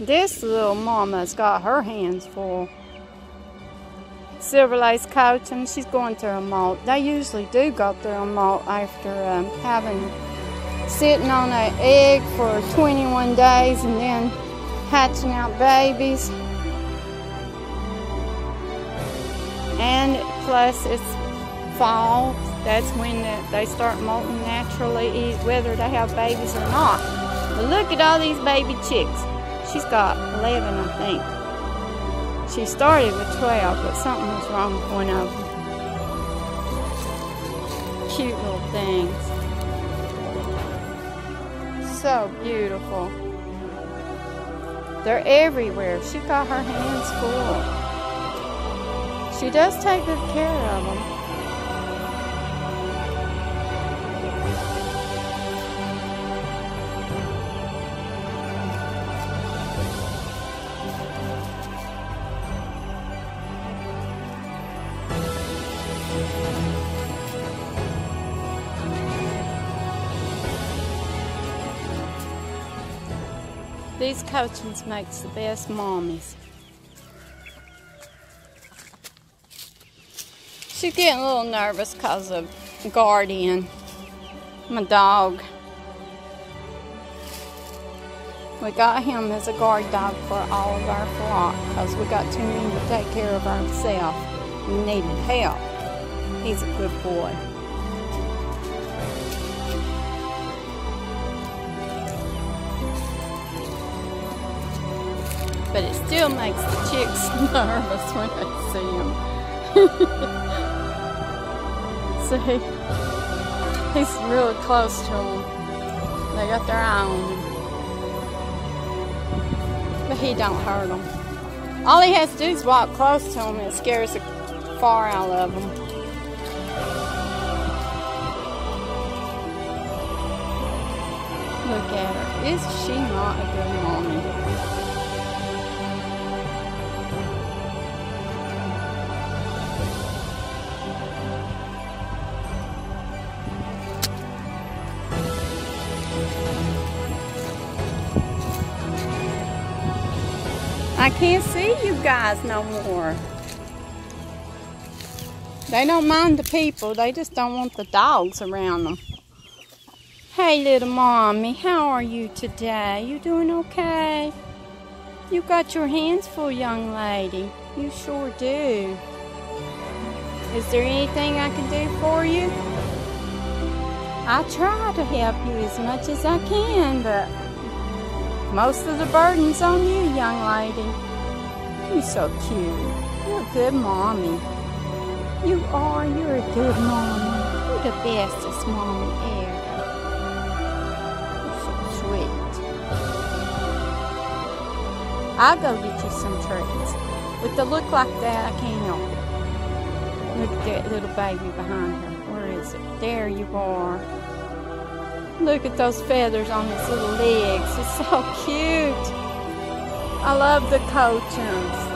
This little mama's got her hands full. Silver Laced Cochin, she's going through a molt. They usually do go through a molt after sitting on an egg for 21 days and then hatching out babies. And plus it's fall, that's when they start molting naturally, whether they have babies or not. But look at all these baby chicks. She's got 11, I think. She started with 12, but something was wrong with one of them. Cute little things. So beautiful. They're everywhere. She's got her hands full. She does take good care of them. These cochins makes the best mommies. She's getting a little nervous because of Guardian, my dog. We got him as a guard dog for all of our flock because we got too many to take care of ourselves. We needed help. He's a good boy. But it still makes the chicks nervous when I see them. See, he's really close to them. They got their eye on him. But he don't hurt them. All he has to do is walk close to them and it scares the far out of them. Look at her. Is she not a good mommy? I can't see you guys no more. They don't mind the people, they just don't want the dogs around them. Hey little mommy, how are you today? You doing okay? You got your hands full, young lady. You sure do. Is there anything I can do for you? I try to help you as much as I can, but most of the burden's on you, young lady. You're so cute. You're a good mommy. You are. You're a good mommy. You're the bestest mommy ever. You're so sweet. I'll go get you some treats. With a look like that, I can't help it. Look at that little baby behind her. Where is it? There you are. Look at those feathers on his little legs. It's so cute. I love the cochins.